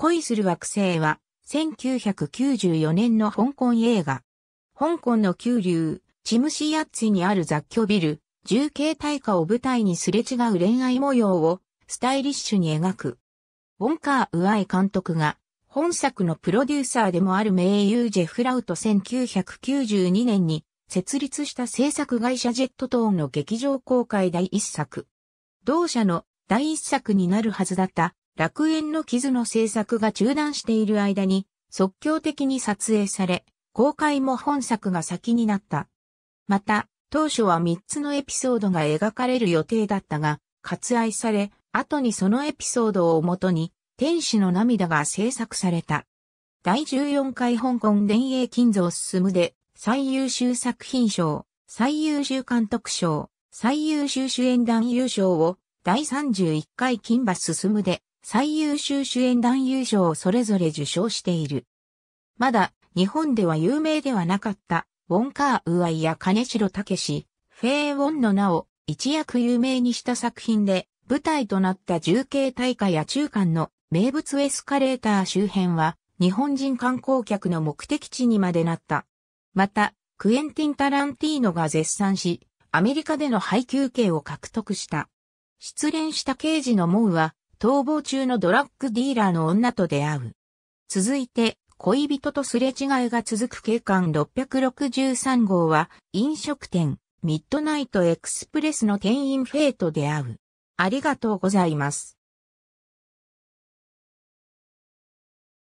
恋する惑星は、1994年の香港映画。香港の九龍、チムシヤッツにある雑居ビル、重慶大火を舞台にすれ違う恋愛模様をスタイリッシュに描く。ウォン・カー・ウアイ監督が、本作のプロデューサーでもある名優ジェフ・ラウと1992年に設立した制作会社ジェットトーンの劇場公開第一作。同社の第一作になるはずだった楽園の傷の制作が中断している間に即興的に撮影され、公開も本作が先になった。また、当初は3つのエピソードが描かれる予定だったが、割愛され、後にそのエピソードをもとに、天使の涙が制作された。第14回香港電影金像奨で最優秀作品賞、最優秀監督賞、最優秀主演男優賞を第31回金馬奨で最優秀主演男優賞をそれぞれ受賞している。まだ日本では有名ではなかったウォン・カー・ウアイや金城武、フェイ・ウォンの名を一躍有名にした作品で舞台となった重慶大火や中間の名物エスカレーター周辺は日本人観光客の目的地にまでなった。また、クエンティン・タランティーノが絶賛し、アメリカでの配給刑を獲得した。失恋した刑事のモウは逃亡中のドラッグディーラーの女と出会う。続いて、恋人とすれ違いが続く警官663号は飲食店、ミッドナイトエクスプレスの店員フェイと出会う。ありがとうございます。